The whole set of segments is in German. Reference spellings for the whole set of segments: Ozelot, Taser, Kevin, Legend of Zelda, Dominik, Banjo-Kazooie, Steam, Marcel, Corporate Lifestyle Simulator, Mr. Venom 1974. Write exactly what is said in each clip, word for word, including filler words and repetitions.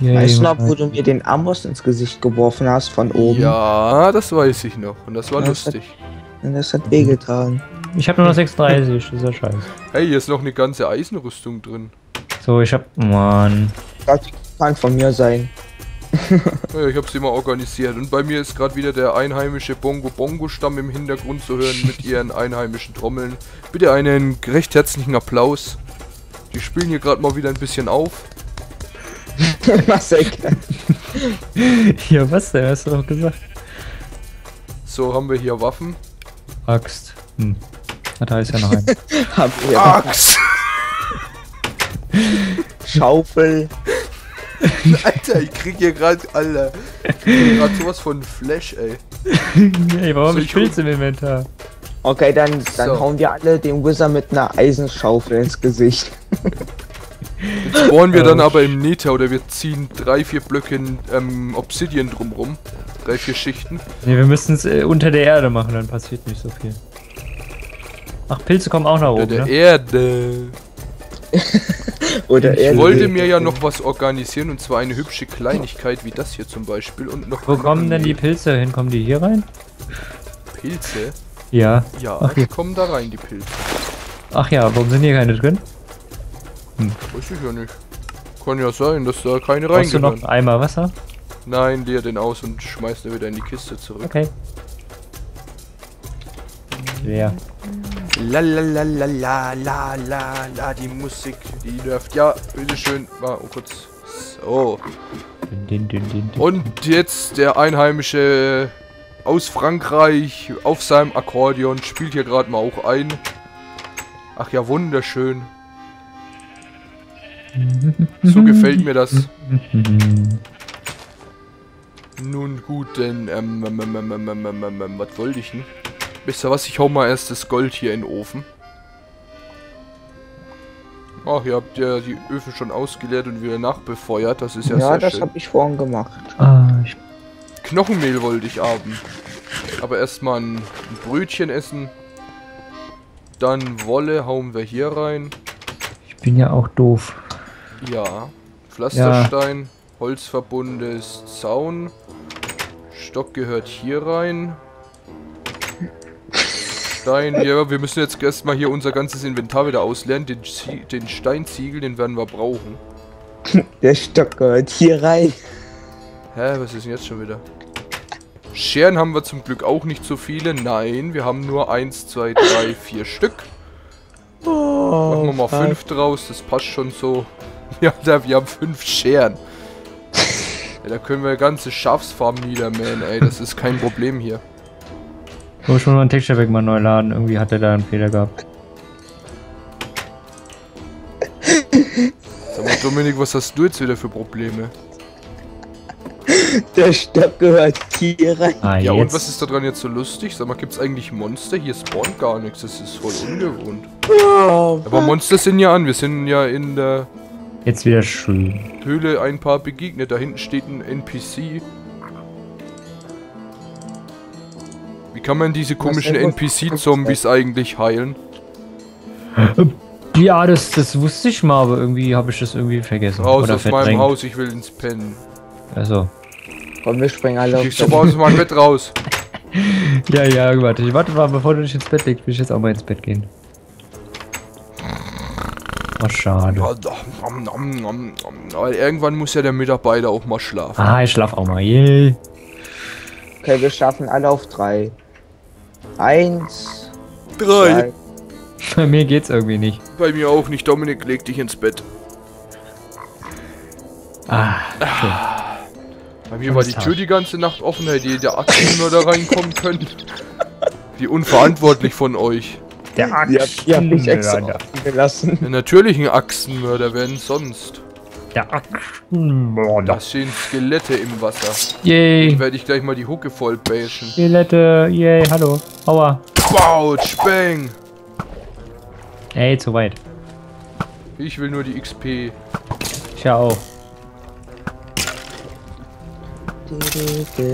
Yay, weißt du noch, wo du mir den Amboss ins Gesicht geworfen hast von oben? Ja, das weiß ich noch. Und das war das lustig. Hat, das hat wehgetan. Ich habe nur noch sechsunddreißig, dieser Scheiß. Hey, hier ist noch eine ganze Eisenrüstung drin. So, ich hab... Mann. Das kann von mir sein. Ja, ich hab's immer organisiert. Und bei mir ist gerade wieder der einheimische Bongo-Bongo-Stamm im Hintergrund zu hören mit ihren einheimischen Trommeln. Bitte einen recht herzlichen Applaus. Die spielen hier gerade mal wieder ein bisschen auf. Was denn? Ja, was denn? Hast du doch gesagt. So, haben wir hier Waffen. Axt. Hm. Da ist ja noch eine. Axt! Schaufel. Alter, ich krieg hier gerade, Alter. Ich krieg gerade sowas von Flash, ey. Ey, warum so, ich Pilz im Inventar? Okay, dann, dann so. Hauen wir alle den Wizard mit einer Eisenschaufel ins Gesicht. Jetzt bohren wir oh, dann aber im Nether oder wir ziehen drei, vier Blöcke ähm, Obsidian drumrum. Drei, vier Schichten. Ne, wir müssen es äh, unter der Erde machen, dann passiert nicht so viel. Ach, Pilze kommen auch nach oben, Unter der ne? Erde. Oder ich wollte mir ja noch was organisieren und zwar eine hübsche Kleinigkeit wie das hier zum Beispiel und noch. Wo kommen denn die Pilze hin? Kommen die hier rein? Pilze? Ja. Ja, ach, die kommen da rein, die Pilze. Ach ja, warum sind hier keine drin? Hm. Weiß ich ja nicht. Kann ja sein, dass da keine reingehen. Hast du noch einen Eimer Wasser? Nein, leer den aus und schmeißt den wieder in die Kiste zurück. Okay. Ja. La la la la la la la la, die Musik, die nervt. Ja, bitteschön. Ah, oh, kurz. So. Din, din, din, din. Und jetzt der Einheimische aus Frankreich auf seinem Akkordeon spielt hier gerade mal auch ein. Ach ja, wunderschön. So gefällt mir das. Nun gut, denn ähm, ähm, ähm, ähm, ähm, ähm, ähm, ähm, was wollte ich denn? Wisst ihr was? Ich hau mal erst das Gold hier in den Ofen. Ach, ihr habt ja die Öfen schon ausgeleert und wieder nachbefeuert. Das ist ja, ja sehr schön. Ja, das habe ich vorhin gemacht. Ah, ich... Knochenmehl wollte ich haben. Aber erstmal ein Brötchen essen. Dann Wolle hauen wir hier rein. Ich bin ja auch doof. Ja. Pflasterstein, ja. Holzverbundes Zaun. Stock gehört hier rein. Stein, ja, wir müssen jetzt erstmal hier unser ganzes Inventar wieder ausleeren. Den, den Steinziegel, den werden wir brauchen. Der Stock gehört hier rein. Hä, was ist denn jetzt schon wieder? Scheren haben wir zum Glück auch nicht so viele. Nein, wir haben nur eins, zwei, drei, vier Stück. Oh, machen wir mal fünf draus, das passt schon so. Ja, wir haben fünf Scheren. Ja, da können wir ganze Schafsfarm niedermähen, ey. Das ist kein Problem hier. So, schon mal einen Texture-Pack mal neu laden. Irgendwie hat er da einen Fehler gehabt. Sag mal, Dominik, was hast du jetzt wieder für Probleme? Der Stock gehört hier rein. Ah, ja, jetzt. Und was ist da dran jetzt so lustig? Sag mal, gibt's eigentlich Monster? Hier spawnt gar nichts. Das ist voll ungewohnt. Oh, aber Monster sind ja an. Wir sind ja in der... Jetzt wieder schön. Höhle ein paar begegnet. Da hinten steht ein N P C. Wie kann man diese komischen N P C-Zombies eigentlich heilen? Ja, das, das wusste ich mal, aber irgendwie habe ich das irgendwie vergessen. Raus oder aus verdrängt. Meinem Haus, ich will ins Pennen. Also. Komm, wir springen alle auf. Ich komme aus meinem Bett raus. Ja, ja, warte. Ich warte mal, bevor du dich ins Bett legst, will ich jetzt auch mal ins Bett gehen. Oh, schade. Aber irgendwann muss ja der Mitarbeiter auch mal schlafen. Ah, ich schlaf auch mal. Yay. Okay, wir schaffen alle auf drei. Eins. Drei. Zwei. Bei mir geht's irgendwie nicht. Bei mir auch nicht. Dominik, leg dich ins Bett. Ah. ah. Bei mir war die Tür die ganze Nacht offen, hätte jeder Axt nur da reinkommen können. Wie unverantwortlich von euch. Der Axtenmörder. Ja, natürlichen Axtenmörder, wenn sonst. Der Axtenmörder. Da stehen Skelette im Wasser. Yay. Dann werde ich gleich mal die Hucke voll bashen. Skelette, yay, hallo. Aua. Bautsch, bang. Ey, zu weit. Ich will nur die X P. Ich ja auch.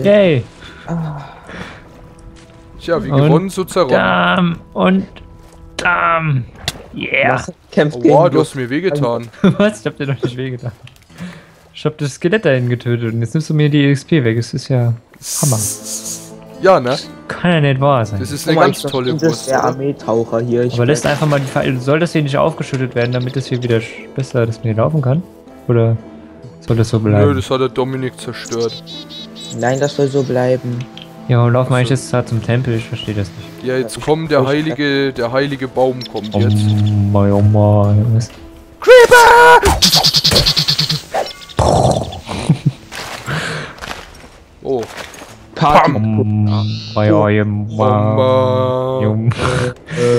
Yay. Tja, wie und gewonnen, so zerronnen. Und damn. Yeah. Kämpft oh, wow, du hast mir wehgetan. Was? Ich hab dir doch nicht wehgetan. Ich hab das Skelett dahin getötet und jetzt nimmst du mir die X P weg. Es ist ja Hammer. Ja, ne? Das kann ja nicht wahr sein. Das ist eine oh, ganz tolle Wurst. Das ist der Armeetaucher hier. Ich Aber lässt einfach mal die Pfeile. Soll das hier nicht aufgeschüttet werden, damit das hier wieder besser, dass man hier laufen kann? Oder soll das so bleiben? Nö, das hat der Dominik zerstört. Nein, das soll so bleiben. Ja, und lauf mal ich jetzt zum Tempel, ich verstehe das nicht. Ja, jetzt kommt der heilige, der heilige Baum kommt oh jetzt. Mein, oh mein, was? Creeper! Oh. Das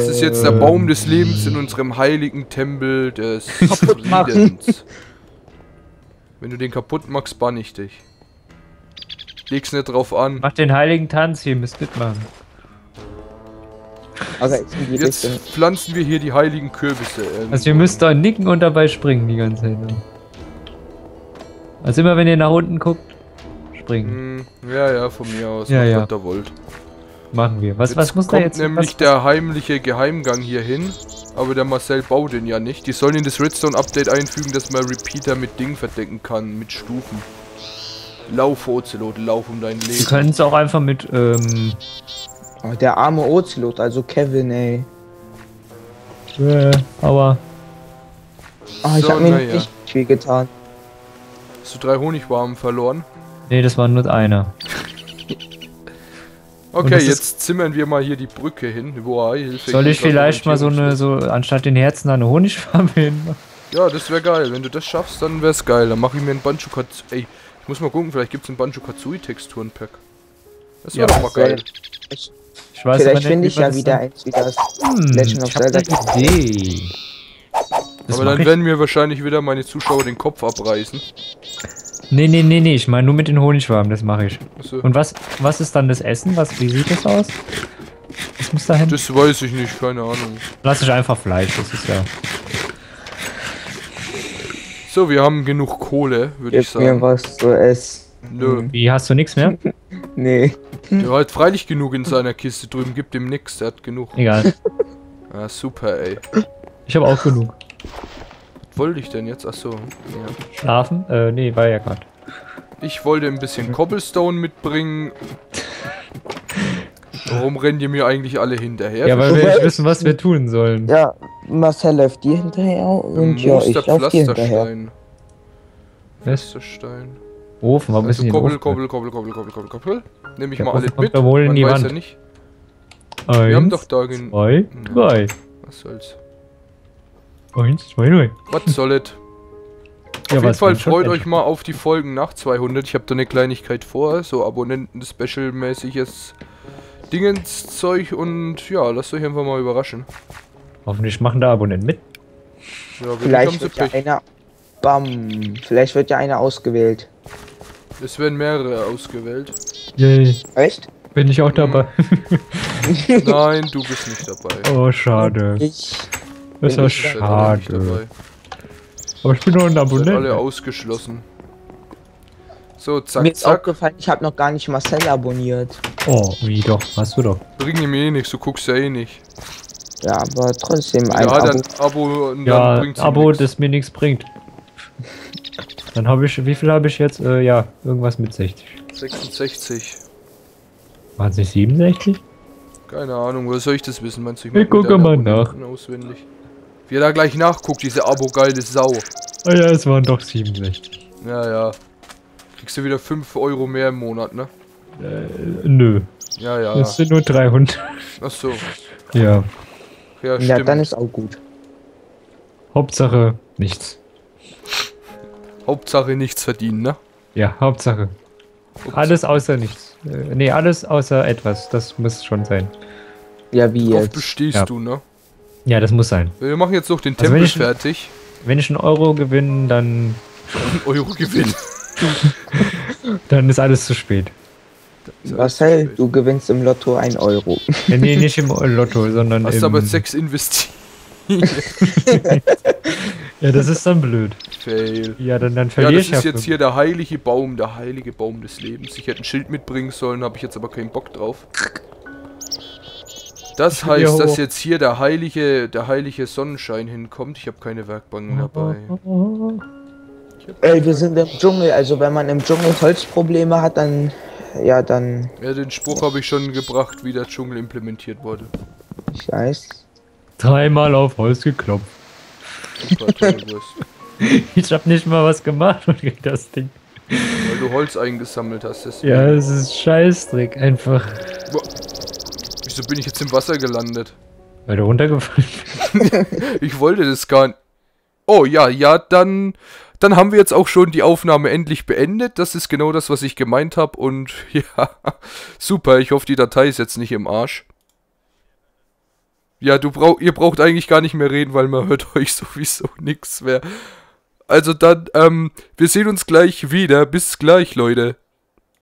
ist jetzt der Baum des Lebens in unserem heiligen Tempel des Friedens. Wenn du den kaputt machst, bann ich dich. Leg's nicht drauf an. Mach den heiligen Tanz hier, müsst mitmachen. Okay, jetzt jetzt pflanzen wir hier die heiligen Kürbisse. Irgendwo. Also ihr müsst da nicken und dabei springen die ganze Zeit. Also immer wenn ihr nach unten guckt, springen. Mm, ja, ja, von mir aus. Ja, ja. Da wollt. Machen wir. Was, jetzt was muss kommt da jetzt? Nämlich was, der heimliche Geheimgang hier hin. Aber der Marcel baut den ja nicht. Die sollen in das Redstone-Update einfügen, dass man Repeater mit Ding verdecken kann, mit Stufen. Lauf, Ozelot, lauf um dein Leben. Sie können es auch einfach mit, ähm... Oh, der arme Ozelot, also Kevin, ey. Äh, aber... Oh, ich so, hab mir nicht ja. viel getan. Hast du drei Honigwaben verloren? Nee, das war nur einer. Okay, jetzt zimmern wir mal hier die Brücke hin. Boah, Hilfe. Soll ich vielleicht mal so eine, so anstatt den Herzen eine Honigwabe hinmachen? Ja, das wäre geil. Wenn du das schaffst, dann wär's geil. Dann mache ich mir einen Banjo-Katz... Ey. Muss mal gucken, vielleicht gibt es ein Banjo-Kazooie-Texturen-Pack. Das wäre ja, doch mal geil. Ich, ich weiß vielleicht nicht, finde ich ja wieder eins wie das hm, Legend of Zelda. Idee. Aber dann werden mir wahrscheinlich wieder meine Zuschauer den Kopf abreißen. Nee, nee, nee, nee, ich meine nur mit den Honigwaben, das mache ich. So. Und was was ist dann das Essen? Was, wie sieht das aus? Was muss da hin? Das weiß ich nicht, keine Ahnung. Lass ich einfach Fleisch, das ist ja... So, wir haben genug Kohle, würde ich sagen. Gib mir was zu essen. Nö. Wie, hast du nichts mehr? Nee. Der hat freilich genug in seiner Kiste drüben, gibt ihm nichts, der hat genug. Egal. Ah, super, ey. Ich habe auch genug. Was wollte ich denn jetzt? Achso. Ja. Schlafen? Äh, nee, war ja gerade. Ich wollte ein bisschen Cobblestone mitbringen. Warum rennen die mir eigentlich alle hinterher? Ja, weil wir nicht wissen, was wir tun sollen. Ja. Marcel läuft dir hinterher und ja, ich lauf dir hinterher. Pflasterstein. Ofen, warum ist denn hier Ofen? Koppel, koppel, koppel, koppel, koppel, koppel. Nehm ich mal alle mit, man weiß ja nicht. Wir haben doch da gen... eins, zwei, drei. Was soll's. eins, zwei, drei. Was soll's. Auf jeden Fall freut euch mal auf die Folgen nach zweihundert. Ich habe da eine Kleinigkeit vor, so Abonnenten-Special-mäßiges Dingenszeug und ja, lasst euch einfach mal überraschen. Hoffentlich machen da Abonnenten mit. Ja, vielleicht wird ja einer... Bam! Vielleicht wird ja einer ausgewählt. Es werden mehrere ausgewählt. Yay. Echt? Bin ich auch dabei? Nein, du bist nicht dabei. Oh, schade. Ich das ist ja schade. Dabei. Aber ich bin nur ein Abonnent. Alle ausgeschlossen. So, zack, mir ist zack. Aufgefallen, ich habe noch gar nicht Marcel abonniert. Oh, wie doch? Hast du doch. Bringt ihm eh nichts, du guckst ja eh nicht. Ja, aber trotzdem ein ja, dann Abo. Abo dann ja, bringt's Abo, nix. Das mir nichts bringt. Dann habe ich, wie viel habe ich jetzt? Äh, ja, irgendwas mit sechzig. sechsundsechzig. Waren es nicht siebenundsechzig? Keine Ahnung, woher soll ich das wissen? Meinst du, ich, ich gucke mal nach. Auswendig. Wie er da gleich nachguckt, diese Abo-geile Sau. Ah ja, es waren doch siebenundsechzig. Ja, ja. Kriegst du wieder fünf Euro mehr im Monat, ne? Äh, nö. Ja, ja. Das sind nur dreihundert. Ach so. Ja. Ja, ja, dann ist auch gut. Hauptsache nichts. Hauptsache nichts verdienen, ne? Ja, Hauptsache. Ups. Alles außer nichts. Äh, ne, alles außer etwas. Das muss schon sein. Ja, wie jetzt? Darauf bestehst ja. du, ne? Ja, das muss sein. Wir machen jetzt noch den Tempel also wenn fertig. Ein, wenn ich einen Euro gewinne, dann... Ein Euro gewinne. Dann ist alles zu spät. Marcel, du gewinnst im Lotto ein Euro. Nee, nee, nicht im Lotto, sondern hast im... Hast aber sechs investiert. Ja, das ist dann blöd. Fail. Ja, dann, dann verliere ich ja. Das ist jetzt hier der heilige Baum, der heilige Baum des Lebens. Ich hätte ein Schild mitbringen sollen, habe ich jetzt aber keinen Bock drauf. Das heißt, dass jetzt hier der heilige, der heilige Sonnenschein hinkommt. Ich habe keine Werkbank dabei. Ey, wir sind im Dschungel, also wenn man im Dschungel Holzprobleme hat, dann... Ja, dann... Ja, den Spruch habe ich schon gebracht, wie der Dschungel implementiert wurde. Ich weiß. Dreimal auf Holz geklopft. Ich hab nicht mal was gemacht und krieg das Ding. Weil du Holz eingesammelt hast. Deswegen. Ja, es ist Scheißdreck, einfach. Boah. Wieso bin ich jetzt im Wasser gelandet? Weil du runtergefallen bist. Ich wollte das gar nicht. Oh ja, ja, dann... Dann haben wir jetzt auch schon die Aufnahme endlich beendet. Das ist genau das, was ich gemeint habe. Und ja, super. Ich hoffe, die Datei ist jetzt nicht im Arsch. Ja, du brauch, ihr braucht eigentlich gar nicht mehr reden, weil man hört euch sowieso nichts mehr. Also dann, ähm, wir sehen uns gleich wieder. Bis gleich, Leute.